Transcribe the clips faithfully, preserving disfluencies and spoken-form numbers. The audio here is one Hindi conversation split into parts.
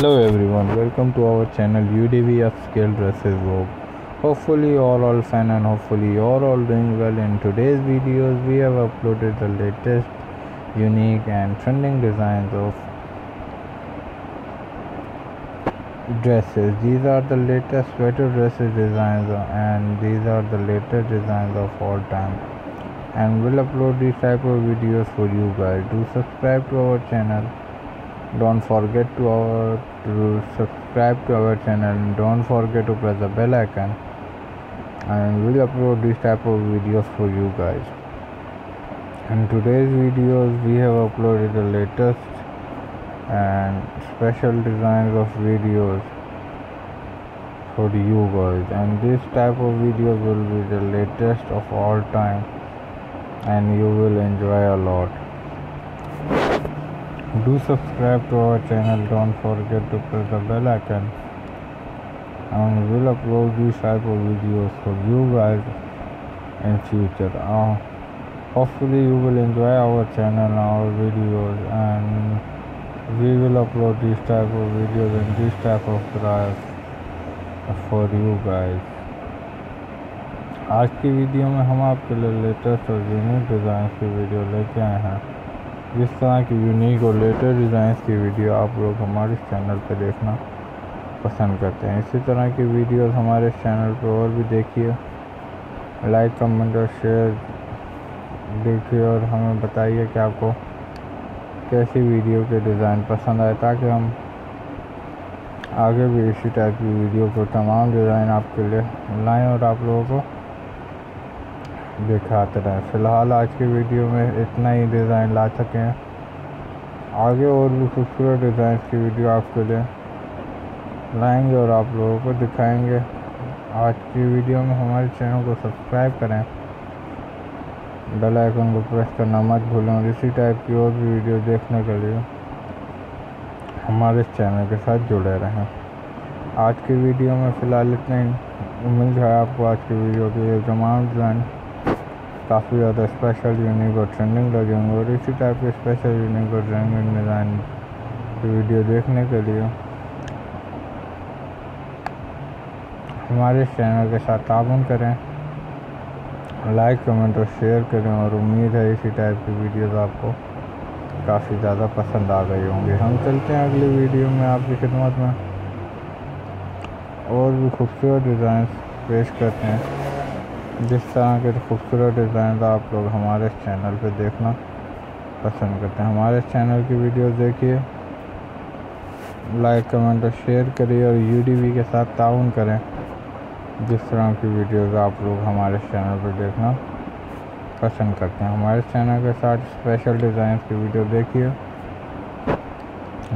Hello everyone, welcome to our channel U D V upscale dresses vogue. Hopefully you are all fine and hopefully you are all doing well. In today's videos we have uploaded the latest unique and trending designs of dresses. These are the latest sweater dresses designs and these are the latest designs of all time, and we'll upload these type of videos for you guys. Do subscribe to our channel. Don't forget to our to subscribe to our channel, and don't forget to press the bell icon, and we'll upload these type of videos for you guys. In today's videos we have uploaded the latest and special designs of videos for you guys, and this type of videos will be the latest of all time and you will enjoy a lot. Do subscribe to our channel, don't forget to press the bell icon, and we'll upload these type of videos for you guys in future. Uh, hopefully you will enjoy our channel, our videos, and we will upload these type of videos and this type of drive for you guys. आज की वीडियो में हम आपके लिए लेटेस्ट और यूनिक डिज़ाइन की वीडियो लेके आए हैं। जिस तरह की यूनिक और लेटेस्ट डिज़ाइंस की वीडियो आप लोग हमारे चैनल पर देखना पसंद करते हैं, इसी तरह की वीडियोस हमारे चैनल पर और भी देखिए, लाइक कमेंट और शेयर देखिए, और हमें बताइए कि आपको कैसी वीडियो के डिज़ाइन पसंद आए, ताकि हम आगे भी इसी टाइप की वीडियो को तमाम डिज़ाइन आपके लिए लाएँ और आप लोगों को दिखाते रहें। फ़िलहाल आज की वीडियो में इतना ही डिज़ाइन ला सकें, आगे और भी खूबसूरत डिज़ाइन की वीडियो आपके लिए लाएंगे और आप लोगों को दिखाएंगे। आज की वीडियो में हमारे चैनल को सब्सक्राइब करें, बेल आइकन को प्रेस करना मत भूलें, और इसी टाइप की और भी वीडियो देखने के लिए हमारे चैनल के साथ जुड़े रहें। आज की वीडियो में फ़िलहाल इतना ही। उम्मीद है आपको आज की वीडियो के तमाम डिज़ाइन काफ़ी ज़्यादा स्पेशल यूनिक और ट्रेंडिंग लगेंगे, और इसी टाइप के स्पेशल यूनिक और ट्रेंडिंग डिज़ाइन की वीडियो देखने के लिए हमारे चैनल के साथ ताबन करें, लाइक कमेंट और शेयर करें, और उम्मीद है इसी टाइप की वीडियोस आपको काफ़ी ज़्यादा पसंद आ गई होंगी। हम चलते हैं अगली वीडियो में आपकी खिदमत में, और भी खूबसूरत डिज़ाइन पेश करते हैं। जिस तरह के खूबसूरत डिज़ाइन आप लोग हमारे चैनल पे देखना पसंद करते हैं, हमारे चैनल की वीडियोस देखिए, लाइक कमेंट और शेयर करिए, और यूडीवी के साथ ताउन करें। जिस तरह की वीडियोस आप लोग हमारे चैनल पे देखना पसंद करते हैं, हमारे चैनल के साथ स्पेशल डिज़ाइन की वीडियो देखिए,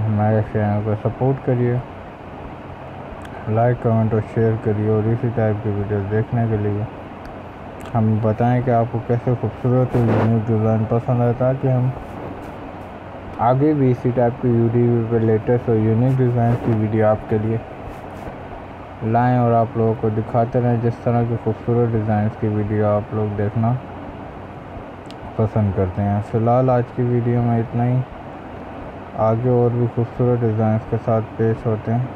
हमारे चैनल को सपोर्ट करिए, लाइक कमेंट और शेयर करिए, और इसी टाइप की वीडियोज़ देखने के लिए हमें बताएं कि आपको कैसे खूबसूरत और यूनिक डिज़ाइन पसंद है, ताकि हम आगे भी इसी टाइप की यूडीवी पर लेटेस्ट और यूनिक डिज़ाइन की वीडियो आपके लिए लाएं और आप लोगों को दिखाते रहें। जिस तरह के खूबसूरत डिज़ाइन की वीडियो आप लोग देखना पसंद करते हैं। फ़िलहाल आज की वीडियो में इतना ही। आगे और भी खूबसूरत डिज़ाइन के साथ पेश होते हैं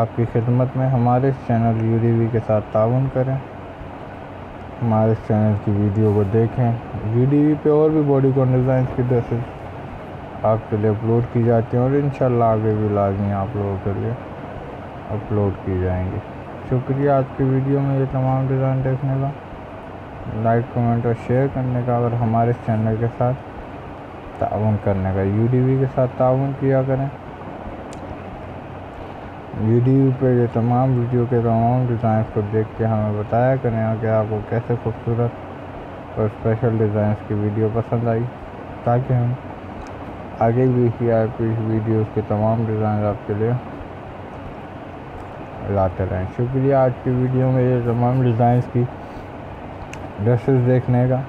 आपकी खिदमत में। हमारे चैनल यूडीवी के साथ ताउन करें, हमारे चैनल की वीडियो को देखें। यूडीवी पे और भी बॉडी कॉन डिज़ाइन की ड्रेसेस आपके लिए अपलोड की जाती हैं, और इंशाल्लाह आगे भी लाजमी आप लोगों के लिए अपलोड की जाएंगी। शुक्रिया आज की वीडियो में ये तमाम डिज़ाइन देखने का, लाइक कमेंट और शेयर करने का, और हमारे चैनल के साथ ताउन करने का। यूडीवी के साथ ताउन किया करें। यूडीवी पर ये तमाम वीडियो के तमाम डिज़ाइन को देख के हमें बताया करें कि आपको कैसे खूबसूरत और स्पेशल डिज़ाइन की वीडियो पसंद आई, ताकि हम आगे भी इसी आपकी वीडियोज़ के तमाम डिज़ाइन आपके लिए लाते रहें। शुक्रिया आज की वीडियो में ये तमाम डिज़ाइन की ड्रेसेस देखने का,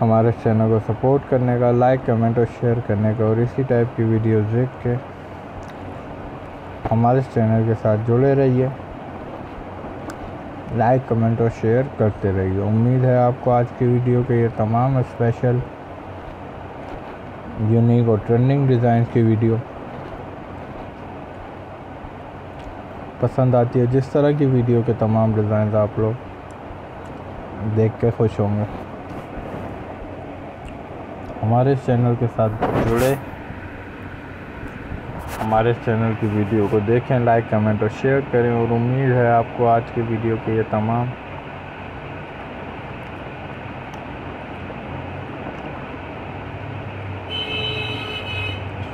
हमारे चैनल को सपोर्ट करने का, लाइक कमेंट और शेयर करने का, और इसी टाइप की वीडियोज़ देख के हमारे चैनल के साथ जुड़े रहिए, लाइक कमेंट और शेयर करते रहिए। उम्मीद है आपको आज की वीडियो के ये तमाम स्पेशल यूनिक और ट्रेंडिंग डिज़ाइन की वीडियो पसंद आती है। जिस तरह की वीडियो के तमाम डिज़ाइन आप लोग देख के खुश होंगे। हमारे इस चैनल के साथ जुड़े, हमारे चैनल की वीडियो को देखें, लाइक कमेंट और शेयर करें। और उम्मीद है आपको आज की वीडियो के ये तमाम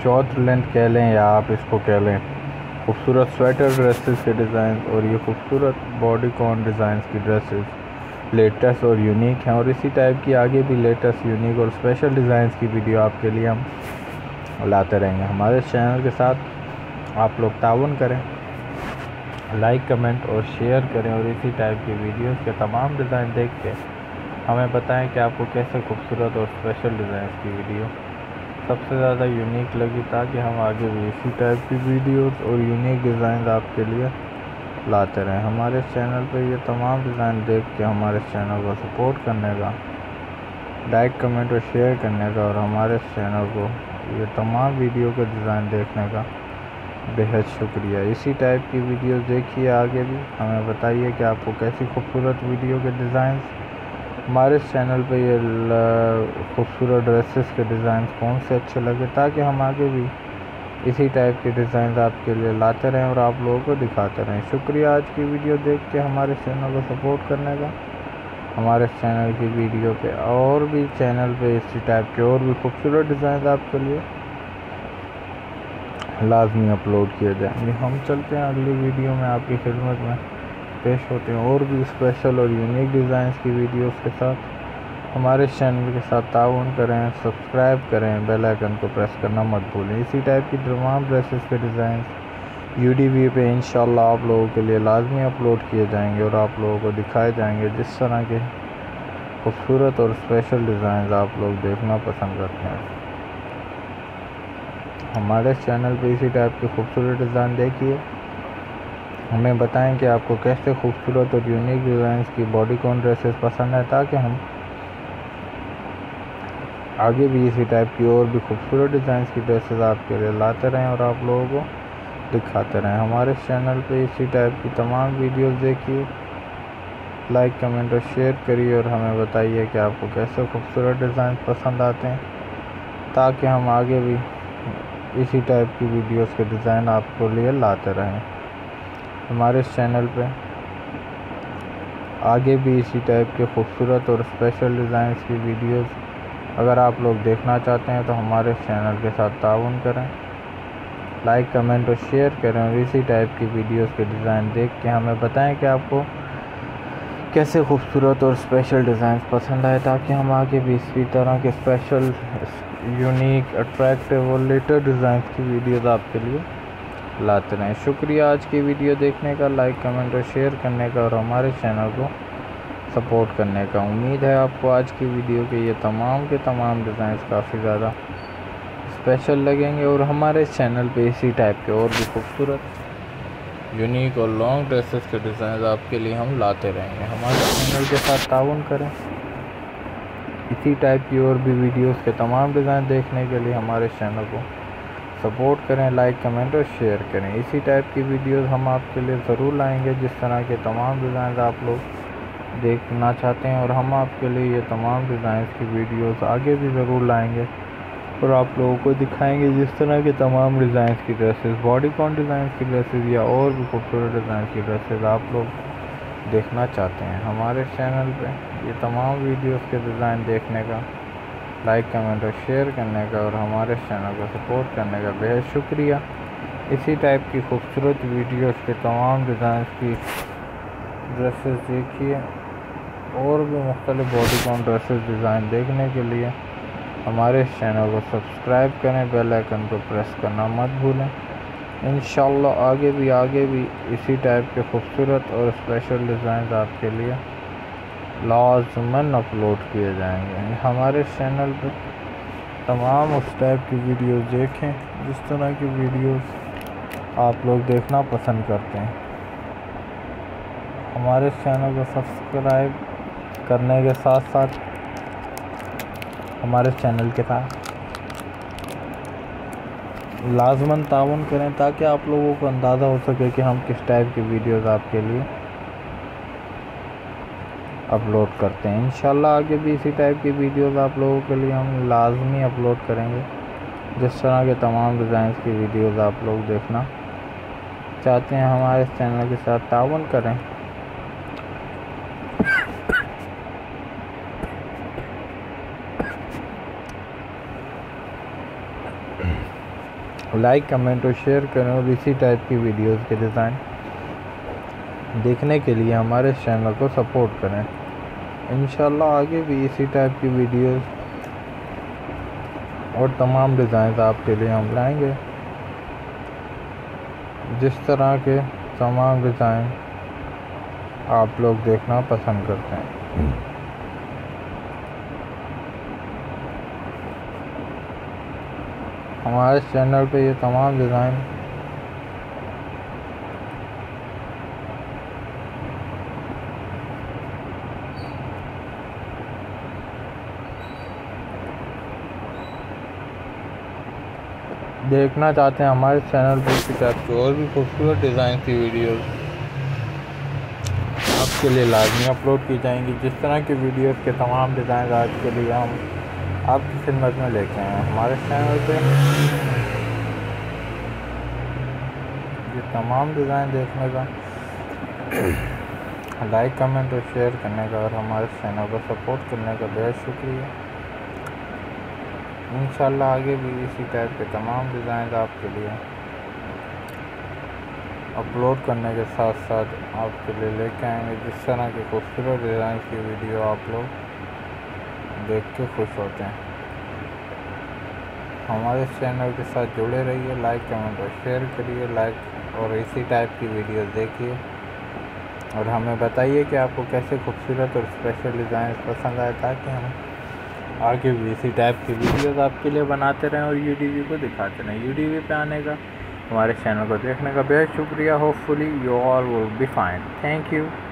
शॉर्ट लेंथ कह लें या आप इसको कह लें खूबसूरत स्वेटर ड्रेसेस के डिज़ाइन और ये खूबसूरत बॉडीकॉन डिज़ाइंस की ड्रेसेस लेटेस्ट और यूनिक हैं। और इसी टाइप की आगे भी लेटेस्ट यूनिक और स्पेशल डिज़ाइंस की वीडियो आपके लिए हम लाते रहेंगे। हमारे चैनल के साथ आप लोग ताउन करें, लाइक कमेंट और शेयर करें। और इसी टाइप की वीडियोस के तमाम डिज़ाइन देख के हमें बताएं कि आपको कैसे खूबसूरत और स्पेशल डिज़ाइन की वीडियो सबसे ज़्यादा यूनिक लगी, ताकि हम आगे भी इसी टाइप की वीडियोस और यूनिक डिज़ाइन आपके लिए लाते रहें। हमारे चैनल पर ये तमाम डिज़ाइन देख के हमारे चैनल को सपोर्ट करने का, लाइक कमेंट और शेयर करने का और हमारे चैनल को ये तमाम वीडियो का डिज़ाइन देखने का बेहद शुक्रिया। इसी टाइप की वीडियो देखिए, आगे भी हमें बताइए कि आपको कैसी खूबसूरत वीडियो के डिज़ाइन हमारे चैनल पे ये खूबसूरत ड्रेसेस के डिज़ाइन कौन से अच्छे लगे, ताकि हम आगे भी इसी टाइप के डिज़ाइन आपके लिए लाते रहें और आप लोगों को दिखाते रहें। शुक्रिया आज की वीडियो देख के हमारे चैनल को सपोर्ट करने का। हमारे चैनल की वीडियो पे और भी चैनल पे इसी टाइप के और भी खूबसूरत डिज़ाइन आपके लिए लाजमी अपलोड किए जाएंगे। हम चलते हैं अगली वीडियो में, आपकी खिदमत में पेश होते हैं और भी स्पेशल और यूनिक डिज़ाइंस की वीडियोस के साथ। हमारे चैनल के साथ ताउन करें, सब्सक्राइब करें, बेल आइकन को प्रेस करना मत भूलें। इसी टाइप की तमाम ड्रेसेस के डिज़ाइन यू डी वी पे इंशाल्लाह आप लोगों के लिए लाजमी अपलोड किए जाएंगे और आप लोगों को दिखाए जाएंगे जिस तरह के खूबसूरत और स्पेशल डिज़ाइन आप लोग देखना पसंद करते हैं। हमारे चैनल पे इसी टाइप के खूबसूरत डिज़ाइन देखिए, हमें बताएं कि आपको कैसे खूबसूरत और यूनिक डिज़ाइन की बॉडीकॉन ड्रेसेस पसंद है, ताकि हम आगे भी इसी टाइप की और भी खूबसूरत डिज़ाइन की ड्रेसेस आपके लिए लाते रहें और आप लोगों को दिखाते रहें। हमारे चैनल पे इसी टाइप की तमाम वीडियोस देखिए, लाइक कमेंट और शेयर करिए और हमें बताइए कि आपको कैसे खूबसूरत डिज़ाइन पसंद आते हैं, ताकि हम आगे भी इसी टाइप की वीडियोस के डिज़ाइन आपको लिए लाते रहें। हमारे चैनल पे आगे भी इसी टाइप के खूबसूरत और स्पेशल डिज़ाइन की वीडियोस अगर आप लोग देखना चाहते हैं तो हमारे चैनल के साथ ताउन करें, लाइक कमेंट और शेयर करें। और इसी टाइप की वीडियोस के डिज़ाइन देख के हमें बताएं कि आपको कैसे खूबसूरत और स्पेशल डिज़ाइन पसंद आए, ताकि हम आगे भी इसी तरह के स्पेशल यूनिक अट्रैक्टिव और लेटेस्ट डिज़ाइन की वीडियोस आपके लिए लाते रहें। शुक्रिया आज की वीडियो देखने का, लाइक कमेंट और शेयर करने का और हमारे चैनल को सपोर्ट करने का। उम्मीद है आपको आज की वीडियो के ये तमाम के तमाम डिज़ाइन काफ़ी ज़्यादा स्पेशल लगेंगे और हमारे चैनल पे इसी टाइप के और भी खूबसूरत यूनिक और लॉन्ग ड्रेसेस के डिज़ाइन आपके लिए हम लाते रहेंगे। हमारे चैनल के साथ ताउन करें, इसी टाइप की और भी वीडियोस के तमाम डिज़ाइन देखने के लिए हमारे चैनल को सपोर्ट करें, लाइक कमेंट और शेयर करें। इसी टाइप की वीडियोस हम आपके लिए ज़रूर लाएँगे, जिस तरह के तमाम डिज़ाइन आप लोग देखना चाहते हैं। और हम आपके लिए ये तमाम डिज़ाइन की वीडियोज़ आगे भी ज़रूर लाएँगे और आप लोगों को दिखाएंगे जिस तरह के तमाम डिज़ाइन की ड्रेसेस, बॉडीकॉन डिज़ाइन की ड्रेसेस या और भी खूबसूरत डिज़ाइन की ड्रेसेस आप लोग देखना चाहते हैं। हमारे चैनल पे ये तमाम वीडियोस के डिज़ाइन देखने का, लाइक कमेंट और शेयर करने का और हमारे चैनल को सपोर्ट करने का बेहद शुक्रिया। इसी टाइप की खूबसूरत वीडियोज़ के तमाम डिज़ाइन की ड्रेसेस देखिए और भी मुख्तलिफ बॉडीकॉन ड्रेसेस डिज़ाइन देखने के लिए हमारे चैनल को सब्सक्राइब करें, बेल आइकन को प्रेस करना मत भूलें। इंशाल्लाह आगे भी आगे भी इसी टाइप के खूबसूरत और स्पेशल डिज़ाइन आपके लिए लाजमन अपलोड किए जाएंगे। हमारे चैनल पर तमाम उस टाइप की वीडियोस देखें जिस तरह की वीडियोस आप लोग देखना पसंद करते हैं। हमारे चैनल को सब्सक्राइब करने के साथ साथ हमारे चैनल के साथ लाजमन ताउन करें ताकि आप लोगों को अंदाज़ा हो सके कि हम किस टाइप की वीडियोस आपके लिए अपलोड करते हैं। इंशाल्लाह आगे भी इसी टाइप की वीडियोस आप लोगों के लिए हम लाजमी अपलोड करेंगे। जिस तरह के तमाम डिज़ाइंस की वीडियोस आप लोग देखना चाहते हैं हमारे चैनल के साथ ताउन करें। लाइक कमेंट और शेयर करें और इसी टाइप की वीडियोस के डिज़ाइन देखने के लिए हमारे चैनल को सपोर्ट करें। इंशाल्लाह आगे भी इसी टाइप की वीडियोस और तमाम डिज़ाइन आपके लिए हम लाएंगे। जिस तरह के तमाम डिज़ाइन आप लोग देखना पसंद करते हैं। हमारे चैनल पे ये तमाम डिज़ाइन देखना चाहते हैं हमारे चैनल पे इसी टाइप की और भी खूबसूरत डिज़ाइन की वीडियोस आपके लिए लाजमी अपलोड की जाएंगी। जिस तरह की वीडियोस के तमाम डिज़ाइन आज के लिए हम आपकी खिदमत में लेके आए हैं। हमारे चैनल पे ये तमाम डिज़ाइन देखने का, लाइक कमेंट और शेयर करने का और हमारे चैनल को सपोर्ट करने का बेहद शुक्रिया। इंशाल्लाह आगे भी इसी टाइप के तमाम डिज़ाइन आपके लिए अपलोड करने के साथ साथ आपके लिए लेके आएंगे। जिस तरह के खूबसूरत डिज़ाइन की वीडियो आप लोग देख के खुश होते हैं। हमारे चैनल के साथ जुड़े रहिए, लाइक कमेंट और शेयर करिए। लाइक और इसी टाइप की वीडियो देखिए और हमें बताइए कि आपको कैसे खूबसूरत और स्पेशल डिज़ाइन पसंद आए ताकि हम आगे भी इसी टाइप की वीडियोस आपके लिए बनाते रहें और यूडीवी को दिखाते रहें। यूडीवी पे आने का, हमारे चैनल को देखने का बेहद शुक्रिया। Hopefully you all will be fine. Thank you.